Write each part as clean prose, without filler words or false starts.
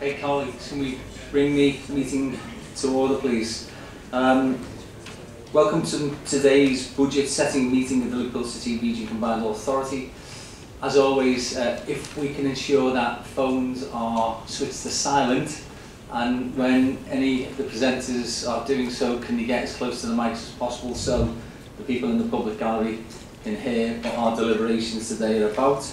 Hey colleagues, can we bring the meeting to order, please? Welcome to today's budget setting meeting of the Liverpool City Region Combined Authority. As always, if we can ensure that phones are switched to silent, and when any of the presenters are doing so, can you get as close to the mics as possible so the people in the public gallery can hear what our deliberations today are about.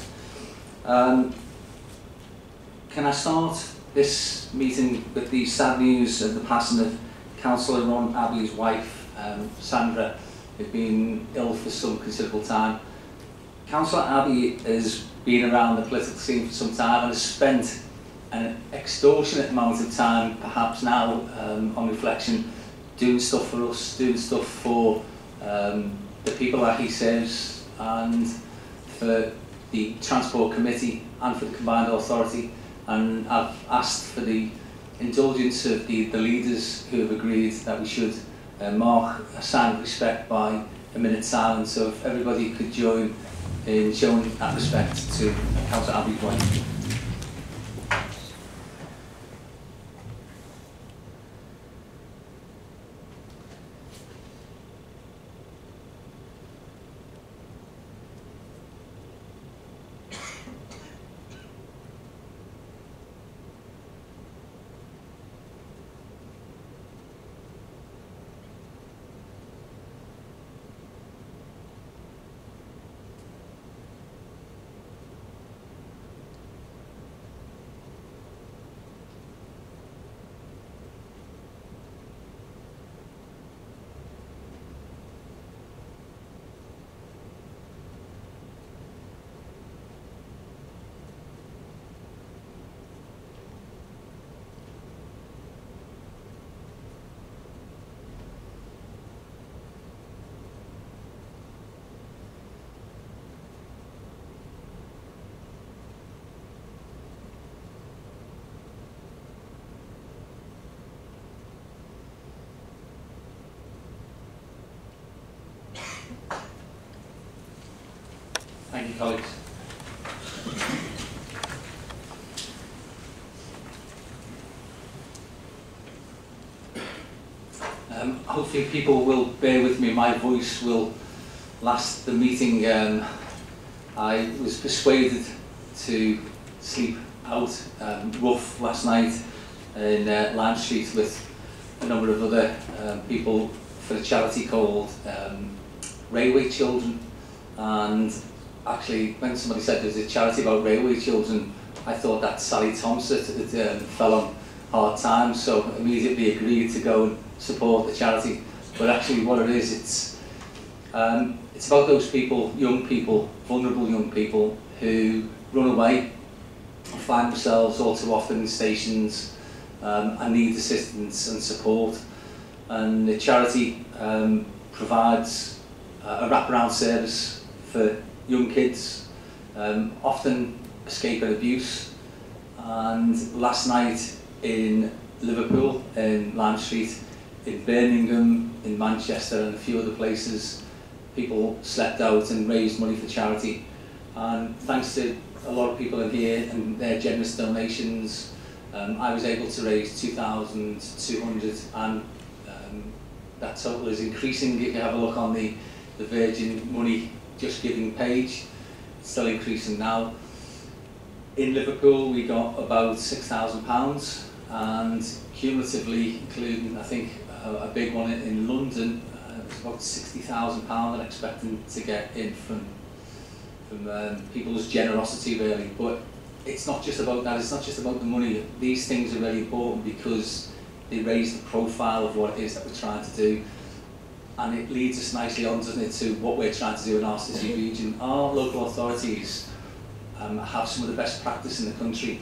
Can I start this meeting with the sad news of the passing of Councillor Ron Abley's wife, Sandra, who'd been ill for some considerable time. Councillor Abley has been around the political scene for some time and has spent an extortionate amount of time, perhaps now on reflection, doing stuff for us, doing stuff for the people that he serves and for the Transport Committee and for the Combined Authority. And I've asked for the indulgence of the leaders who have agreed that we should mark a sign of respect by a minute's silence. So if everybody could join in showing that respect to Councillor Abley's wife. Thank you, colleagues. Hopefully people will bear with me. My voice will last the meeting. I was persuaded to sleep out rough last night in Lime Street with a number of other people for a charity called Railway Children. And actually, when somebody said there's a charity about railway children, I thought that Sally Thompson had fell on hard times, so immediately agreed to go and support the charity. But actually what it is, it's about those people, young people, vulnerable young people, who run away and find themselves all too often in stations and need assistance and support. And the charity provides a wraparound service for young kids, often escaping abuse. And last night in Liverpool, in Lime Street, in Birmingham, in Manchester and a few other places, people slept out and raised money for charity. And thanks to a lot of people in here and their generous donations, I was able to raise £2,200, and that total is increasing. If you have a look on the Virgin money Just Giving page, it's still increasing now. In Liverpool we got about £6,000, and cumulatively, including I think a big one in London, it's about £60,000 I'm expecting to get in from people's generosity really. But it's not just about that, it's not just about the money. These things are really important because they raise the profile of what it is that we're trying to do. And it leads us nicely on, doesn't it, to what we're trying to do in our city region. Our local authorities have some of the best practice in the country.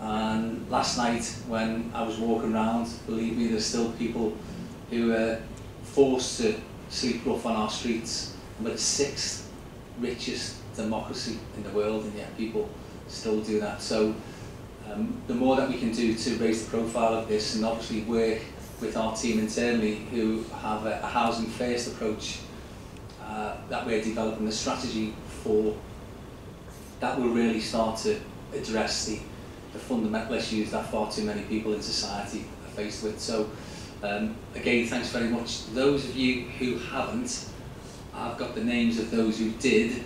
And last night when I was walking around, believe me, there's still people who are forced to sleep rough on our streets. We're the 6th richest democracy in the world, and yet people still do that. So the more that we can do to raise the profile of this, and obviously work with our team internally who have a housing first approach that we're developing a strategy for, that will really start to address the the fundamental issues that far too many people in society are faced with. So again, thanks very much. Those of you who haven't, I've got the names of those who did,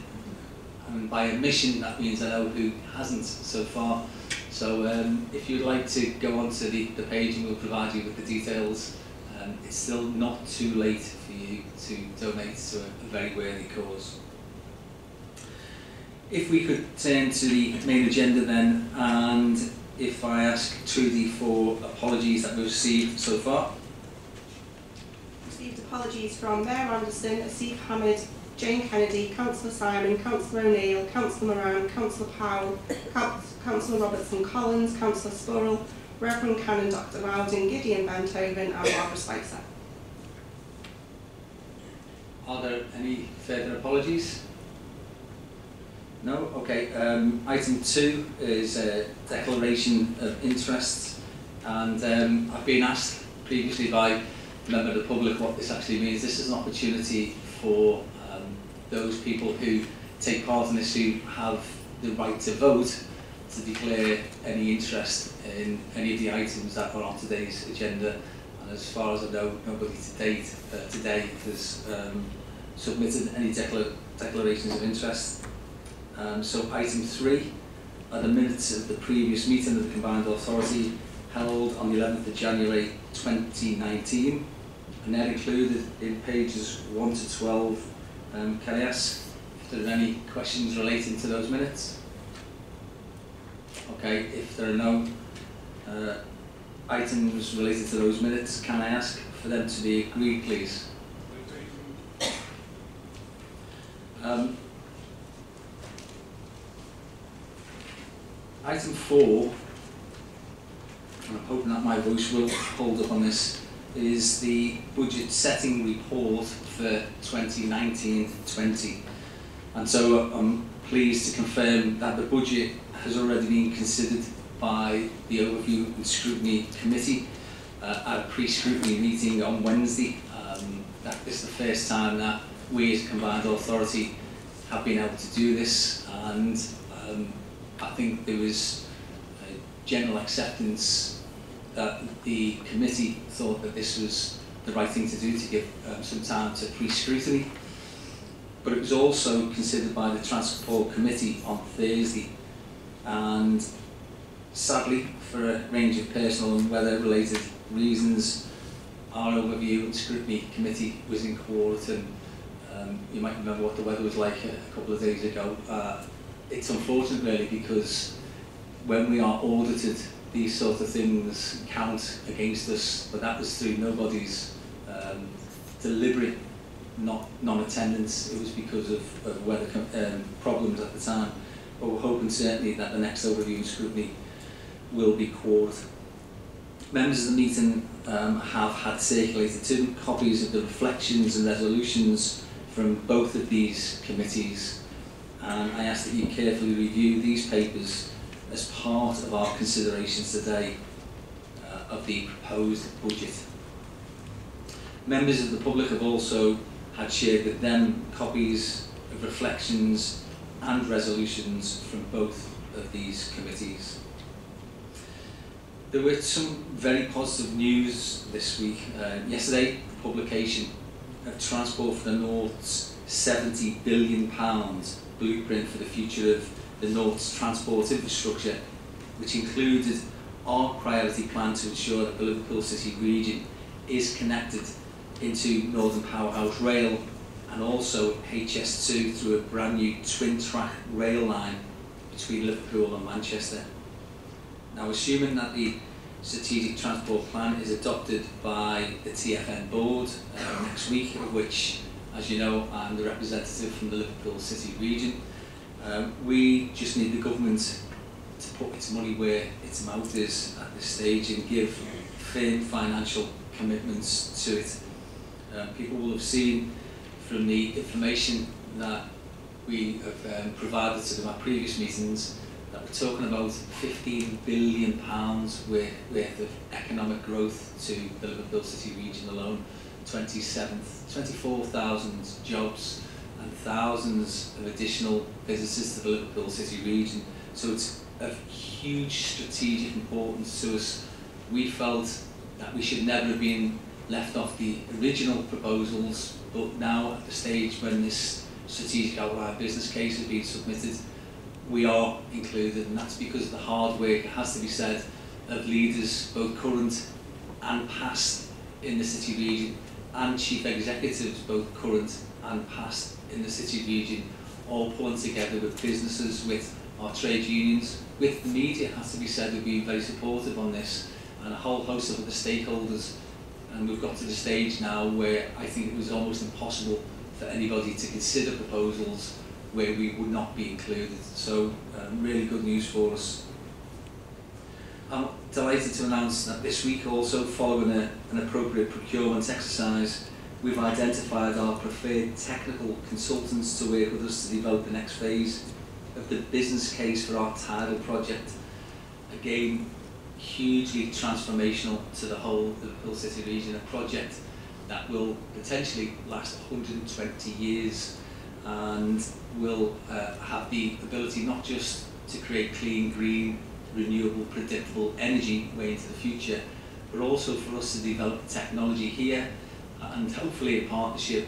and by admission that means I know who hasn't so far. So if you'd like to go onto the page and we'll provide you with the details, it's still not too late for you to donate to a very worthy cause. If we could turn to the main agenda then, and if I ask Trudy for apologies that we've received so far. Received apologies from Mayor Anderson, Asif Hamid, Jane Kennedy, Councillor Simon, Councillor O'Neill, Councillor Moran, Councillor Powell, Councillor Robertson-Collins, Councillor Spurrell, Reverend Cannon, Dr. Rowden, Gideon Bentoven, and Barbara Spicer. Are there any further apologies? No? Okay. Item 2 is a declaration of interest, and I've been asked previously by a member of the public what this actually means. This is an opportunity for those people who take part in this, who have the right to vote, to declare any interest in any of the items that are on today's agenda. And as far as I know, nobody to date today has submitted any declarations of interest. So item 3 are the minutes of the previous meeting of the Combined Authority held on the 11th of January 2019, and they're included in pages 1 to 12. Can I ask if there are any questions relating to those minutes? Okay, if there are no items related to those minutes, can I ask for them to be agreed, please? Item 4, and I'm hoping that my voice will hold up on this, is the budget setting report for 2019-20. And so I'm pleased to confirm that the budget has already been considered by the Overview and Scrutiny Committee at a pre-scrutiny meeting on Wednesday. That is the first time that we as Combined Authority have been able to do this, and I think there was a general acceptance that the committee thought that this was the right thing to do, to give some time to pre-scrutiny. But it was also considered by the Transport Committee on Thursday, and sadly, for a range of personal and weather-related reasons, our Overview and Scrutiny Committee was in court, and you might remember what the weather was like a couple of days ago. It's unfortunate, really, because when we are audited, these sort of things count against us, but that was through nobody's deliberate non-attendance. It was because of weather problems at the time. But we're hoping certainly that the next Overview and Scrutiny will be called. Members of the meeting have had circulated 2 copies of the reflections and resolutions from both of these committees, and I ask that you carefully review these papers as part of our considerations today of the proposed budget. Members of the public have also had shared with them copies of reflections and resolutions from both of these committees. There were some very positive news this week. Yesterday, the publication of Transport for the North's £70 billion blueprint for the future of the North's transport infrastructure, which included our priority plan to ensure that the Liverpool City region is connected into Northern Powerhouse Rail and also HS2 through a brand new twin-track rail line between Liverpool and Manchester. Now, assuming that the Strategic Transport Plan is adopted by the TfN board next week, of which, as you know, I'm the representative from the Liverpool City region, we just need the government to put its money where its mouth is at this stage and give firm financial commitments to it. People will have seen from the information that we have provided to them at previous meetings that we're talking about £15 billion worth of economic growth to the Liverpool City region alone, 24,000 jobs and thousands of additional visitors to the Liverpool City region. So it's of huge strategic importance to us. We felt that we should never have been left off the original proposals, but now at the stage when this strategic outline business case has been submitted, we are included, and that's because of the hard work, it has to be said, of leaders, both current and past in the city region, and chief executives, both current and past in the city region, all pulling together with businesses, with our trade unions, with the media, it has to be said, we've been very supportive on this, and a whole host of other stakeholders. And we've got to the stage now where I think it was almost impossible for anybody to consider proposals where we would not be included. So really good news for us. I'm delighted to announce that this week also, following an appropriate procurement exercise, we've identified our preferred technical consultants to work with us to develop the next phase of the business case for our tidal project. Again, hugely transformational to the whole Liverpool City region, a project that will potentially last 120 years and will have the ability not just to create clean, green, renewable, predictable energy way into the future, but also for us to develop the technology here and hopefully a partnership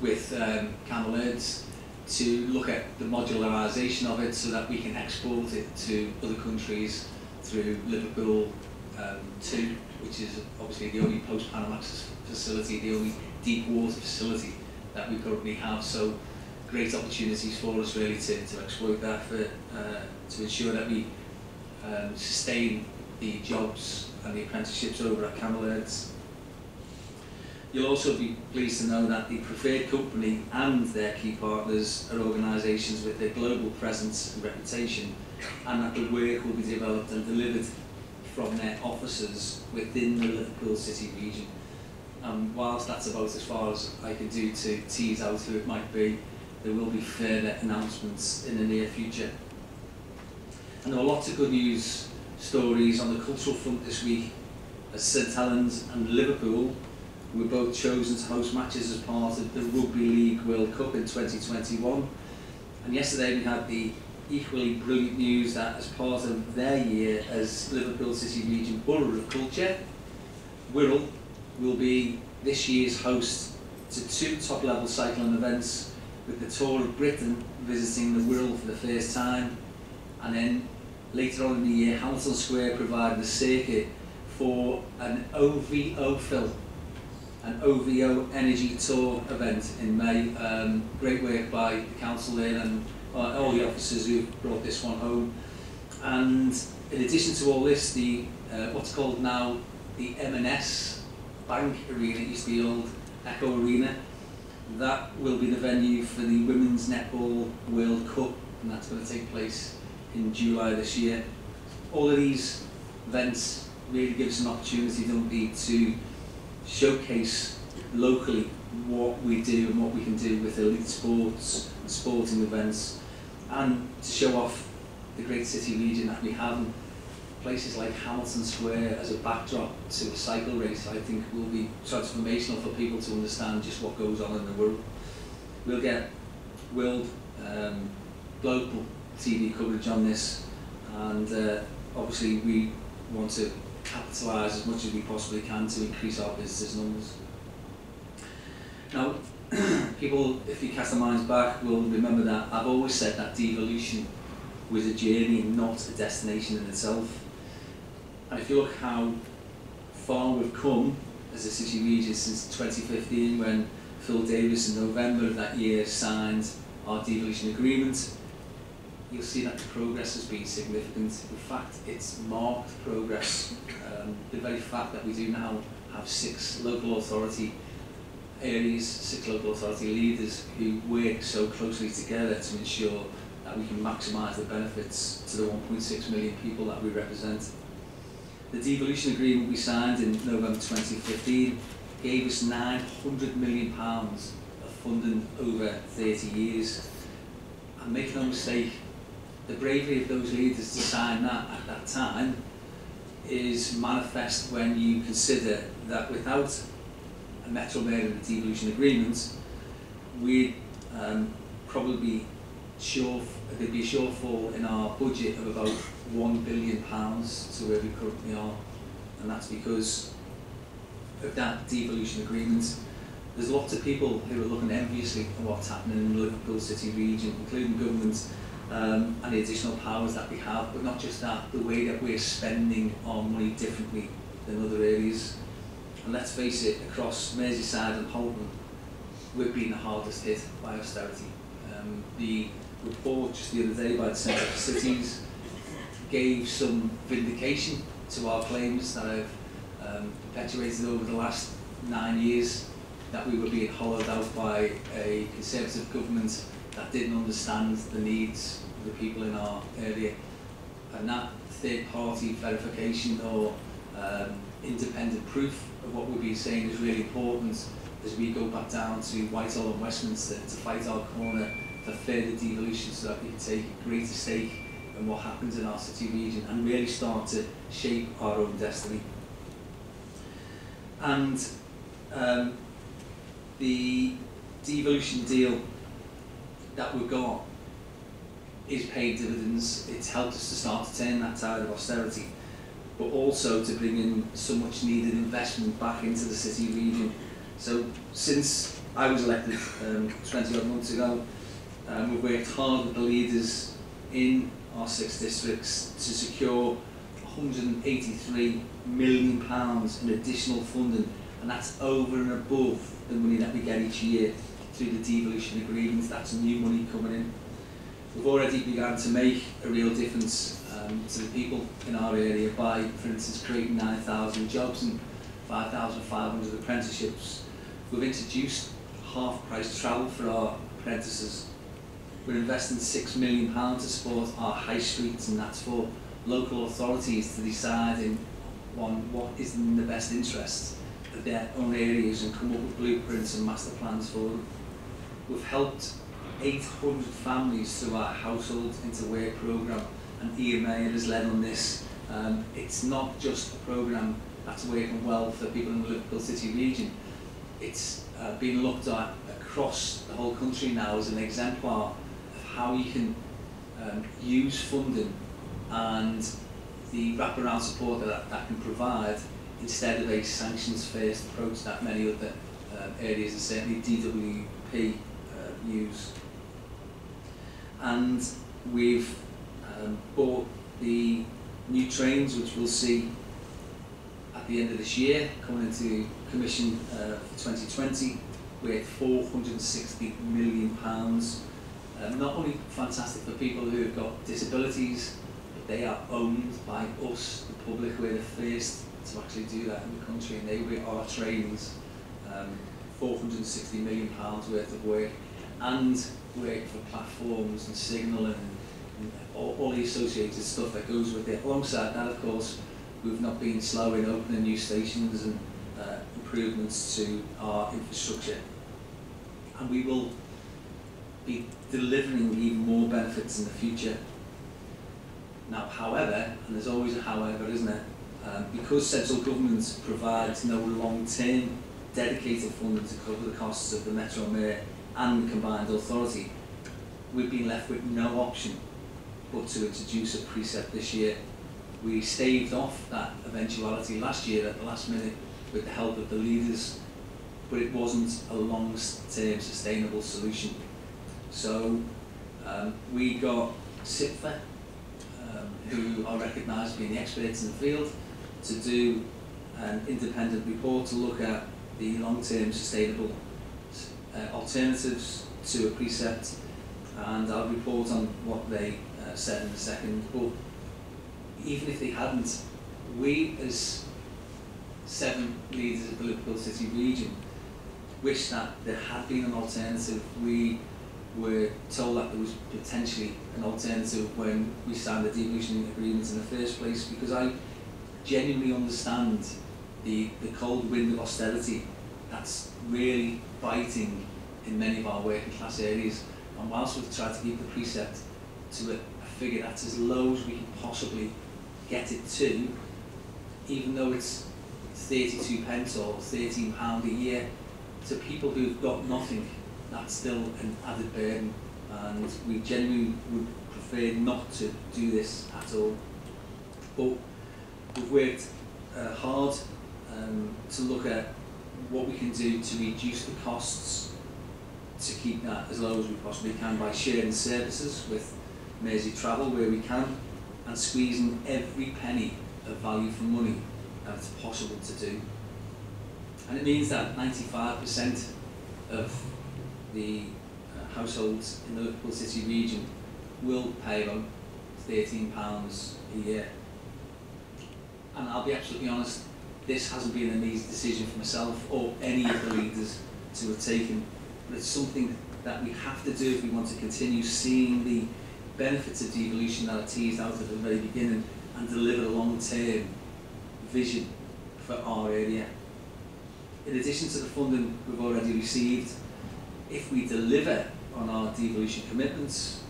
with Cammell Laird to look at the modularisation of it so that we can export it to other countries through Liverpool 2, which is obviously the only post-Panamax facility, the only deep water facility that we currently have. So great opportunities for us really to exploit that, to ensure that we sustain the jobs and the apprenticeships over at Cammell Laird. You'll also be pleased to know that the preferred company and their key partners are organisations with a global presence and reputation, and that the work will be developed and delivered from their offices within the Liverpool City region. And whilst that's about as far as I can do to tease out who it might be, there will be further announcements in the near future. And there were lots of good news stories on the cultural front this week, as St Helens and Liverpool were both chosen to host matches as part of the Rugby League World Cup in 2021. And yesterday we had the equally brilliant news that as part of their year as Liverpool City Region Borough of Culture, Wirral will be this year's host to two top-level cycling events, with the Tour of Britain visiting the Wirral for the first time, and then later on in the year Hamilton Square providing the circuit for an OVO film, an OVO Energy Tour event in May. Great work by the council there and all the officers who brought this one home. And in addition to all this, the what's called now the M&S Bank Arena, used to be old Echo Arena, that will be the venue for the Women's Netball World Cup, and that's going to take place in July this year. All of these events really give us an opportunity, don't they, to showcase locally what we do and what we can do with elite sports and sporting events, and to show off the great city region that we have. And places like Hamilton Square as a backdrop to a cycle race, I think, will be transformational for people to understand just what goes on in the world. We'll get world, global TV coverage on this, and obviously we want to capitalise as much as we possibly can to increase our visitors' numbers. Now, people, if you cast their minds back, will remember that I've always said that devolution was a journey and not a destination in itself. And if you look how far we've come as a city region since 2015, when Phil Davies in November of that year signed our devolution agreement, you'll see that the progress has been significant. In fact, it's marked progress. The very fact that we do now have 6 local authority areas, 6 local authority leaders who work so closely together to ensure that we can maximise the benefits to the 1.6 million people that we represent. The devolution agreement we signed in November 2015 gave us £900 million of funding over 30 years. And make no mistake, the bravery of those leaders to sign that at that time is manifest when you consider that without a Metro Mayor and a devolution agreement, we'd probably be sure There's going to be a shortfall in our budget of about £1 billion to where we currently are, and that's because of that devolution agreement. There's lots of people who are looking enviously at what's happening in the Liverpool City region, including government, and the additional powers that we have, but not just that, the way that we're spending our money differently than other areas. And let's face it, across Merseyside and Holborn, we've been the hardest hit by austerity. The report just the other day by the Centre for Cities gave some vindication to our claims that I've perpetuated over the last 9 years, that we were being hollowed out by a Conservative government that didn't understand the needs of the people in our area. And that third-party verification or independent proof of what we've been saying is really important as we go back down to Whitehall and Westminster to fight our corner for further devolution so that we can take a greater stake in what happens in our city region and really start to shape our own destiny. And the devolution deal that we've got is paying dividends. It's helped us to start to turn that tide of austerity, but also to bring in so much needed investment back into the city region. So since I was elected 20 odd months ago, we've worked hard with the leaders in our 6 districts to secure £183 million in additional funding, and that's over and above the money that we get each year through the devolution agreements. That's new money coming in. We've already begun to make a real difference to the people in our area by, for instance, creating 9,000 jobs and 5,500 apprenticeships. We've introduced half-price travel for our apprentices. We're investing £6 million to support our high streets, and that's for local authorities to decide on what is in the best interest of their own areas and come up with blueprints and master plans for them. We've helped 800 families through our Household into Work programme, and Ian Mayer has led on this. It's not just a programme that's working well for people in the Liverpool City region. It's been looked at across the whole country now as an exemplar of how you can use funding and the wraparound support that can provide, instead of a sanctions-first approach that many other areas, and certainly DWP, use. And we've bought the new trains, which we'll see at the end of this year, coming into commission for 2020, with £460 million. Not only fantastic for people who have got disabilities, but they are owned by us, the public. We're the first to actually do that in the country, and they were our trains. £460 million worth of work, and work for platforms and signalling and all the associated stuff that goes with it. Alongside that, of course, we've not been slow in opening new stations and improvements to our infrastructure. And we will be delivering even more benefits in the future. Now, however, and there's always a however, isn't it? Because central government provides no long-term dedicated funding to cover the costs of the Metro Mayor and the Combined Authority, we've been left with no option but to introduce a precept this year. We staved off that eventuality last year at the last minute with the help of the leaders, but it wasn't a long-term sustainable solution. So we got CIPFA, who are recognised as being the experts in the field, to do an independent report to look at the long-term sustainable alternatives to a precept, and I'll report on what they said in a second. But even if they hadn't, we as 7 leaders of the Liverpool City region wish that there had been an alternative. We were told that there was potentially an alternative when we signed the devolution agreements in the first place, because I genuinely understand the cold wind of austerity that's really biting in many of our working class areas. And whilst we've tried to keep the precept to a figure that's as low as we can possibly get it to, even though it's 32 pence or £13 a year, to people who've got nothing, that's still an added burden, and we genuinely would fair not to do this at all. But we've worked hard to look at what we can do to reduce the costs, to keep that as low as we possibly can by sharing services with Mersey Travel where we can, and squeezing every penny of value for money that it's possible to do. And it means that 95% of the households in the Liverpool City region will pay on £13 a year. And I'll be absolutely honest, this hasn't been an easy decision for myself or any of the leaders to have taken, but it's something that we have to do if we want to continue seeing the benefits of devolution that are teased out at the very beginning and deliver a long-term vision for our area. In addition to the funding we've already received, if we deliver on our devolution commitments,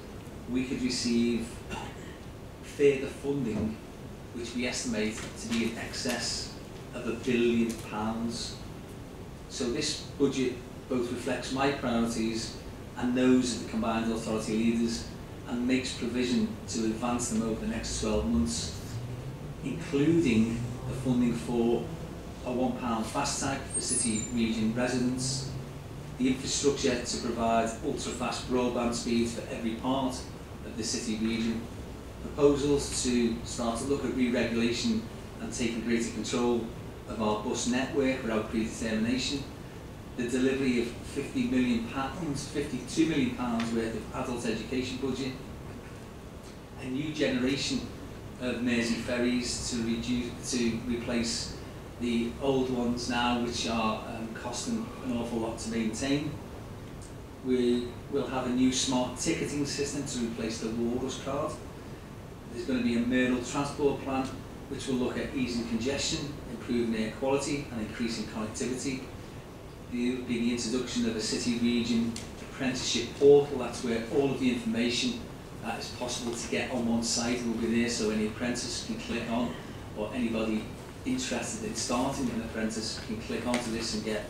we could receive further funding, which we estimate to be in excess of £1 billion. So this budget both reflects my priorities and those of the combined authority leaders, and makes provision to advance them over the next 12 months, including the funding for a £1 fast tag for city region residents, the infrastructure to provide ultra-fast broadband speeds for every part of the city region, proposals to start to look at re-regulation and taking greater control of our bus network without predetermination, the delivery of £52 million worth of adult education budget, a new generation of Mersey ferries to replace the old ones now, which are costing an awful lot to maintain. We will have a new smart ticketing system to replace the Walrus card. There's going to be a Mersey transport plan which will look at easing congestion, improving air quality and increasing connectivity. There will be the introduction of a city region apprenticeship portal. That's where all of the information that is possible to get on one site will be there, so any apprentice can click on, or anybody interested in starting an apprentice can click onto this and get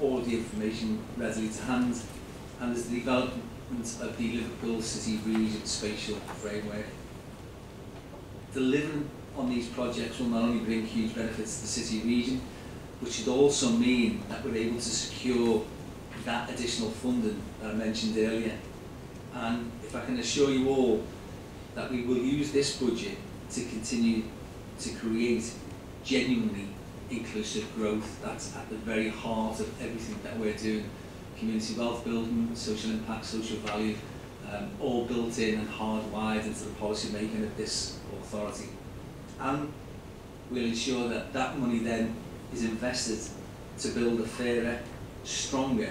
all of the information readily to hand. And there's the development of the Liverpool City Region Spatial Framework. Delivering on these projects will not only bring huge benefits to the city region, which should also mean that we're able to secure that additional funding that I mentioned earlier. And if I can assure you all that we will use this budget to continue to create genuinely inclusive growth that's at the very heart of everything that we're doing. Community wealth building, social impact, social value, all built in and hardwired into the policy making of this authority. And we'll ensure that that money then is invested to build a fairer, stronger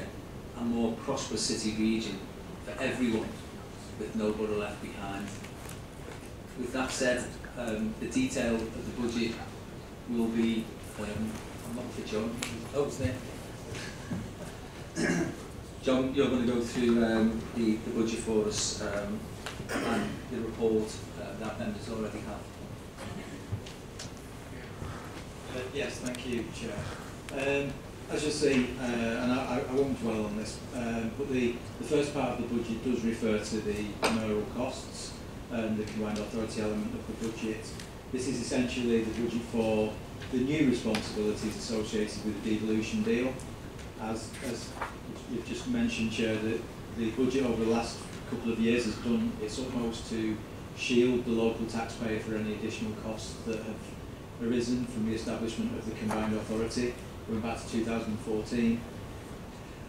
and more prosperous city region for everyone, with nobody left behind. With that said, the detail of the budget will be, I'm not for John, oh it's there. John, you're going to go through the budget for us and the report that members already have. Yes, thank you, Chair. As you see, and I won't dwell on this, but the first part of the budget does refer to the mayoral costs and the combined authority element of the budget. This is essentially the budget for the new responsibilities associated with the devolution deal. As you've just mentioned, Chair, the budget over the last couple of years has done its utmost to shield the local taxpayer for any additional costs that have arisen from the establishment of the combined authority, going back to 2014.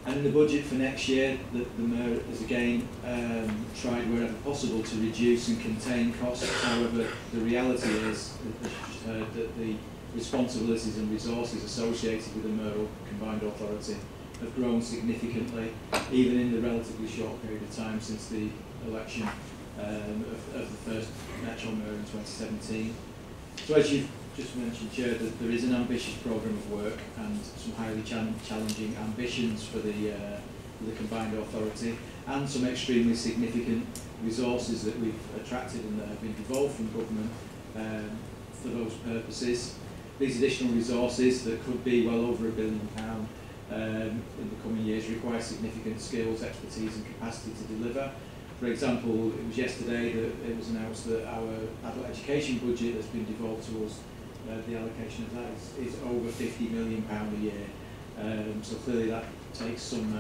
And in the budget for next year, the Mayor has again tried wherever possible to reduce and contain costs. However, the reality is that the responsibilities and resources associated with the mayoral combined authority have grown significantly, even in the relatively short period of time since the election of the first national mayor in 2017. So as you've just mentioned, Chair, that there is an ambitious programme of work and some highly challenging ambitions for the combined authority, and some extremely significant resources that we've attracted and that have been devolved from government for those purposes. These additional resources that could be well over £1 billion in the coming years require significant skills, expertise and capacity to deliver, For example, it was yesterday that it was announced that our adult education budget that's been devolved to us, the allocation of that is over £50 million a year. So clearly that takes some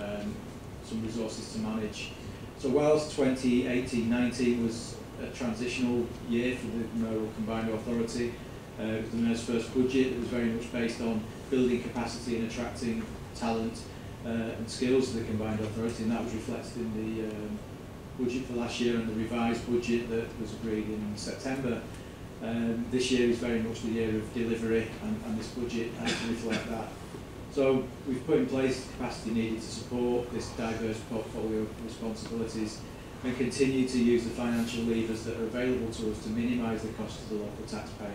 resources to manage. So whilst 2018-19 was a transitional year for the Mayoral Combined Authority, it was the Mayor's first budget that was very much based on building capacity and attracting talent and skills to the Combined Authority, and that was reflected in the budget for last year and the revised budget that was agreed in September. This year is very much the year of delivery, and this budget has to reflect that. So we've put in place the capacity needed to support this diverse portfolio of responsibilities and continue to use the financial levers that are available to us to minimise the cost to the local taxpayer.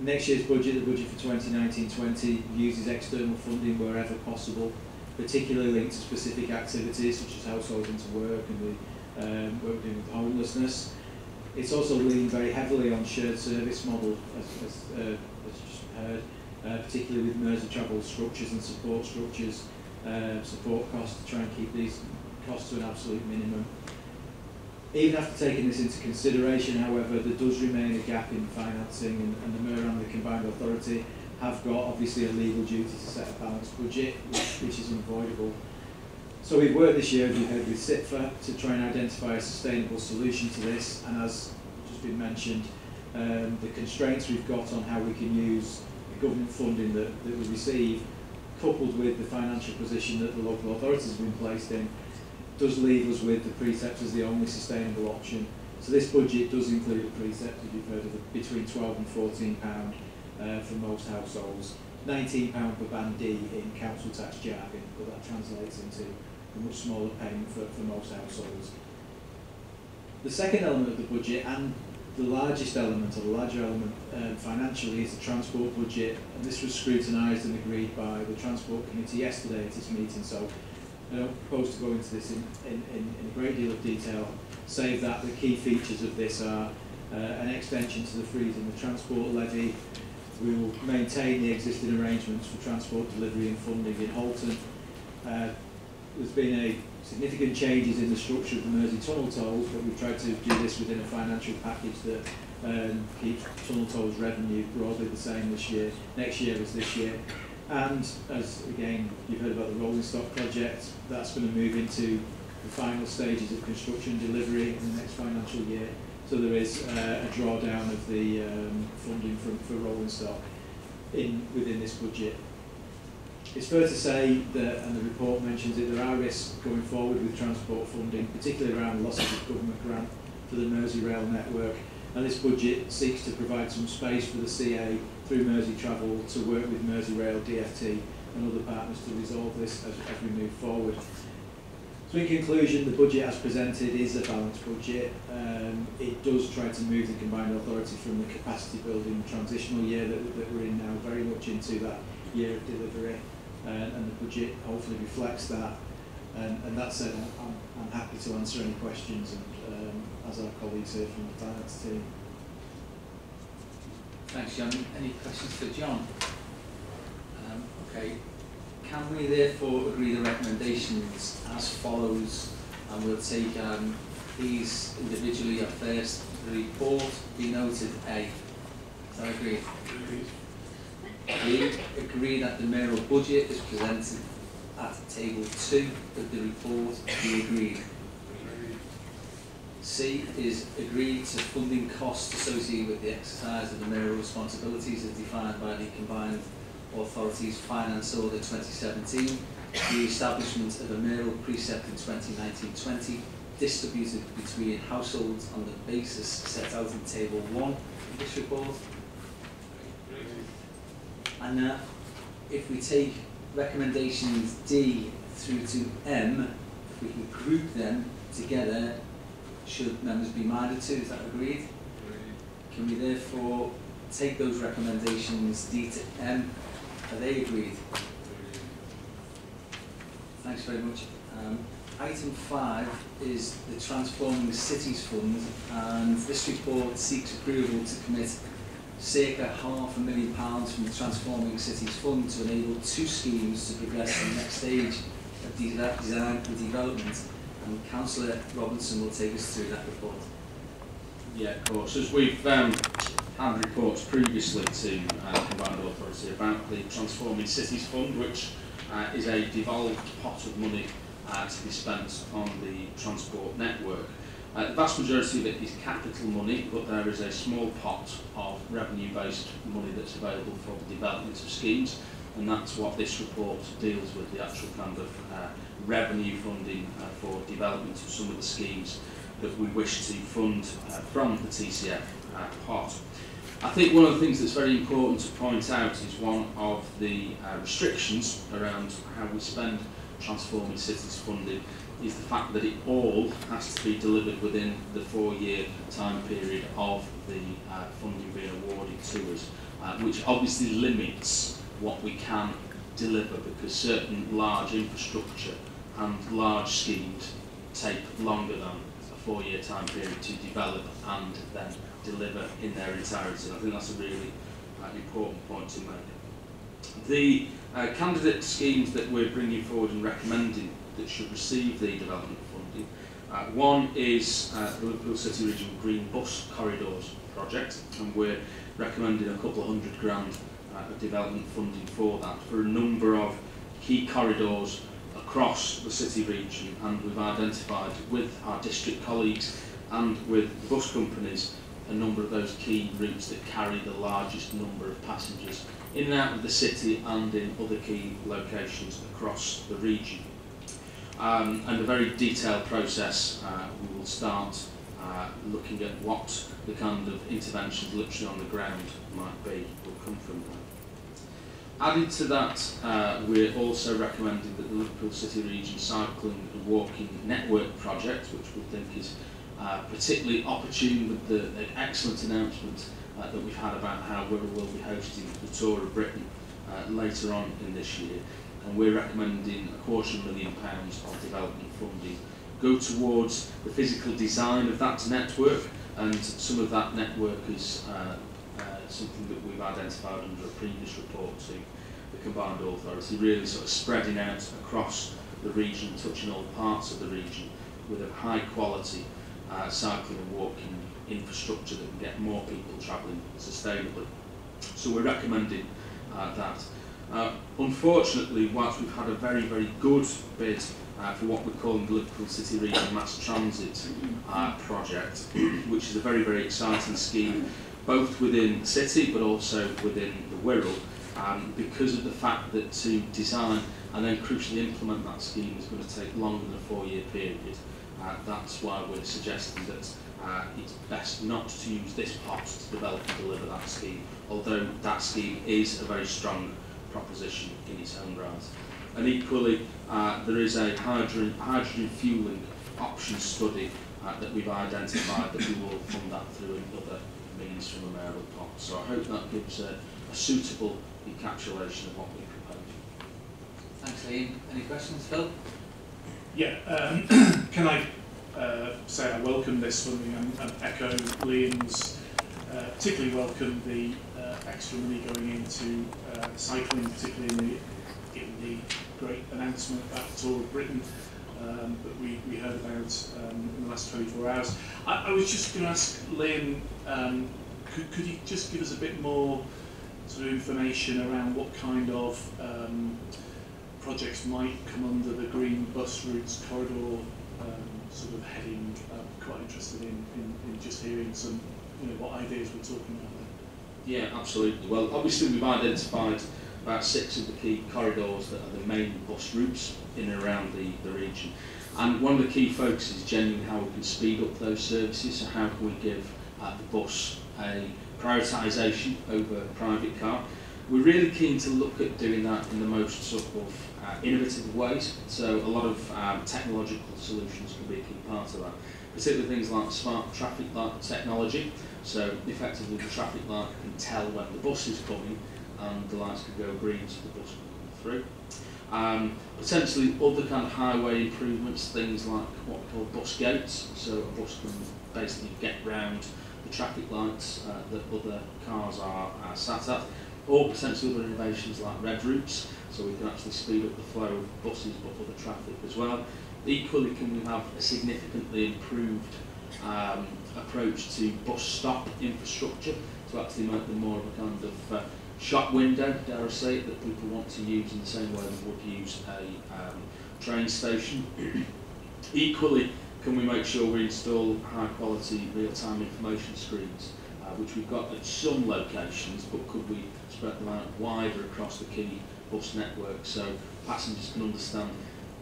Next year's budget, the budget for 2019-20, uses external funding wherever possible, particularly linked to specific activities such as households into work and the work doing with homelessness. It's also leaning very heavily on shared service model, as you just heard, particularly with Mersey Travel structures and support structures, support costs, to try and keep these costs to an absolute minimum. Even after taking this into consideration, however, there does remain a gap in financing, and the Mayor and the Combined Authority have got obviously a legal duty to set a balanced budget, which is unavoidable. So we've worked this year, as we've heard, with CIPFA to try and identify a sustainable solution to this, and as just been mentioned, the constraints we've got on how we can use the government funding that we receive, coupled with the financial position that the local authorities have been placed in, does leave us with the precept as the only sustainable option. So this budget does include a precept, as you've heard, of between £12 and £14 for most households, £19 per band D in council tax jargon, but that translates into a much smaller payment for most households. The second element of the budget, and the largest element, or the larger element financially, is the transport budget, and this was scrutinised and agreed by the Transport Committee yesterday at its meeting, so I don't propose to go into this in a great deal of detail, save that the key features of this are an extension to the freeze in the transport levy. We will maintain the existing arrangements for transport delivery and funding in Halton. There's been significant changes in the structure of the Mersey tunnel tolls, but we've tried to do this within a financial package that keeps tunnel tolls revenue broadly the same this year, next year as this year. And as again you've heard about the rolling stock project, that's going to move into the final stages of construction delivery in the next financial year. So there is a drawdown of the funding for rolling stock within this budget. It's fair to say that, and the report mentions it, there are risks going forward with transport funding, particularly around losses of government grant for the Mersey Rail network. And this budget seeks to provide some space for the CA through Mersey Travel to work with Mersey Rail, DFT and other partners to resolve this as we move forward. So in conclusion, the budget as presented is a balanced budget. It does try to move the Combined Authority from the capacity building transitional year that we're in now very much into that year of delivery, and the budget hopefully reflects that. And that said, I'm happy to answer any questions, and as our colleagues here from the finance team. Thanks, John. Any questions for John? Okay. Can we therefore agree the recommendations as follows? And we'll take these individually at first. The report be noted A. Does that agree? We agree that the mayoral budget is presented at table 2 of the report be agreed. C is agreed to funding costs associated with the exercise of the mayoral responsibilities as defined by the Combined Authorities Finance Order 2017, the establishment of a mayoral precept in 2019-20 distributed between households on the basis set out in table 1 of this report. And if we take recommendations D through to M, if we can group them together, should members be minded to, is that agreed? Agreed. Can we therefore take those recommendations D to M, are they agreed? Agreed. Thanks very much. Item 5 is the Transforming Cities Fund, and this report seeks approval to commit circa £500,000 from the Transforming Cities Fund to enable 2 schemes to progress to the next stage of design and development and Councillor Robinson will take us through that report. Yeah, of course. As we've had reports previously to Combined Authority about the Transforming Cities Fund, which is a devolved pot of money to be spent on the transport network. The vast majority of it is capital money, but there is a small pot of revenue-based money that's available for the development of schemes, and that's what this report deals with, the actual kind of revenue funding for development of some of the schemes that we wish to fund from the TCF pot. I think one of the things that's very important to point out is one of the restrictions around how we spend Transforming Cities funding is the fact that it all has to be delivered within the 4-year time period of the funding being awarded to us, which obviously limits what we can deliver because certain large infrastructure and large schemes take longer than a 4-year time period to develop and then deliver in their entirety. And I think that's a really important point to make. The candidate schemes that we're bringing forward and recommending that should receive the development funding. One is the Liverpool City Region Green Bus Corridors project, and we're recommending a couple of £100,000 of development funding for that, for a number of key corridors across the city region, and we've identified with our district colleagues and with the bus companies a number of those key routes that carry the largest number of passengers in and out of the city and in other key locations across the region. And a very detailed process. We will start looking at what the kind of interventions literally on the ground might be, will come from that. Added to that, we're also recommending that the Liverpool City Region Cycling and Walking Network project, which we think is particularly opportune with the excellent announcement that we've had about how we will be hosting the Tour of Britain later on in this year. And we're recommending £250,000 of development funding go towards the physical design of that network, and some of that network is something that we've identified under a previous report to the Combined Authority, really sort of spreading out across the region, touching all parts of the region with a high quality cycling and walking infrastructure that can get more people travelling sustainably. So we're recommending that. Unfortunately, whilst we've had a very, very good bid for what we're calling the Liverpool City Region Mass Transit project, which is a very, very exciting scheme, both within the city but also within the Wirral, because of the fact that to design and then crucially implement that scheme is going to take longer than a 4-year period. That's why we're suggesting that it's best not to use this part to develop and deliver that scheme, although that scheme is a very strong proposition in its own right. And equally, there is a hydrogen fuelling option study that we've identified that we will fund that through another means from a mayoral pot. So I hope that gives a suitable encapsulation of what we propose. Thanks, Liam. Any questions, Phil? Yeah, can I say I welcome this funding and echo Liam's, particularly welcome the extra money going into cycling, particularly given the great announcement about the Tour of Britain that we heard about in the last 24 hours. I was just going to ask Liam, could you just give us a bit more sort of information around what kind of projects might come under the Green Bus Routes Corridor sort of heading? I'm quite interested in just hearing some, you know, what ideas we're talking about. Yeah, absolutely. Well, obviously we've identified about 6 of the key corridors that are the main bus routes in and around the region. And one of the key focuses is generally how we can speed up those services, so how can we give the bus a prioritisation over a private car. We're really keen to look at doing that in the most sort of innovative ways, so a lot of technological solutions can be a key part of that. Particularly things like smart traffic light technology, so effectively the traffic light can tell when the bus is coming and the lights can go green so the bus can come through. Potentially other kind of highway improvements, things like what we call bus gates, so a bus can basically get round the traffic lights that other cars are sat at, or potentially other innovations like red routes, so we can actually speed up the flow of buses but other traffic as well. Equally, can we have a significantly improved approach to bus stop infrastructure to actually make them more of a kind of shop window, dare I say, that people want to use in the same way they would use a train station. Equally, can we make sure we install high quality real-time information screens, which we've got at some locations, but could we spread them out wider across the key bus network so passengers can understand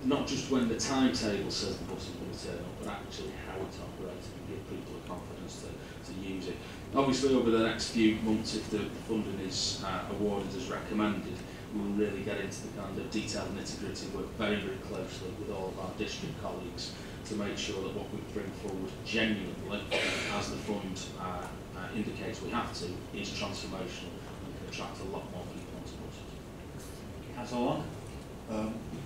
not just when the timetable says the bus is going to turn up, but actually how it's operated and give people the confidence to use it. Obviously, over the next few months, if the funding is awarded as recommended, we'll really get into the kind of detailed nitty-gritty work very, very closely with all of our district colleagues to make sure that what we bring forward genuinely, as the fund indicates we have to, is transformational and can attract a lot more people onto buses. That's all on.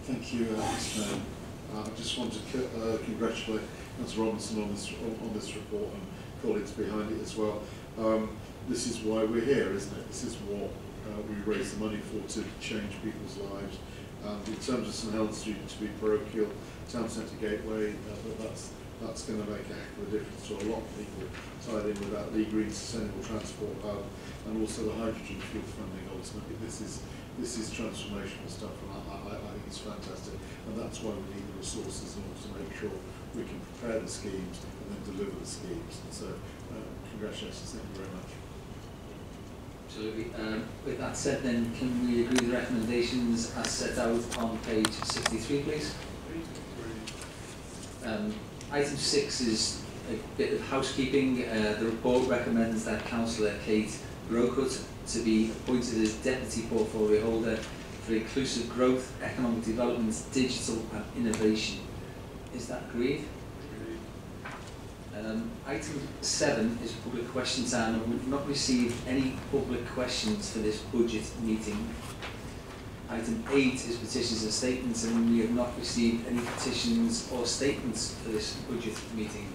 Thank you, Mr. Mayor. I just want to congratulate Mr. Robinson on this report and colleagues behind it as well. This is why we're here, isn't it? This is what we raise the money for, to change people's lives. In terms of St Helens students, to be parochial, town centre gateway, that's going to make a heck of a difference to a lot of people tied in with that, the green sustainable transport hub, and also the hydrogen fuel funding ultimately. This is transformational stuff, and I think it's fantastic. And that's why we need the resources in order to make sure we can prepare the schemes and then deliver the schemes. And so, congratulations, thank you very much. Absolutely. With that said, then, can we agree the recommendations as set out on page 63, please? Item 6 is a bit of housekeeping. The report recommends that Councillor Kate Brocutt to be appointed as Deputy Portfolio Holder for Inclusive Growth, Economic Development, Digital and Innovation. Is that agreed? Item 7 is public question time, and we've not received any public questions for this budget meeting. Item 8 is petitions and statements, and we have not received any petitions or statements for this budget meeting.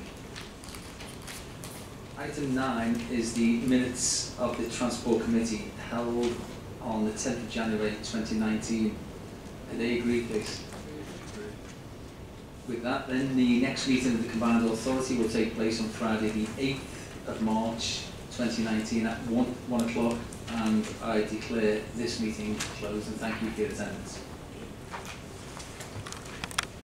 Item 9 is the minutes of the Transport Committee held on the 10th of January 2019. Are they agreed, please? With that, then, the next meeting of the Combined Authority will take place on Friday the 8th of March 2019 at 1 o'clock, and I declare this meeting closed, and thank you for your attendance.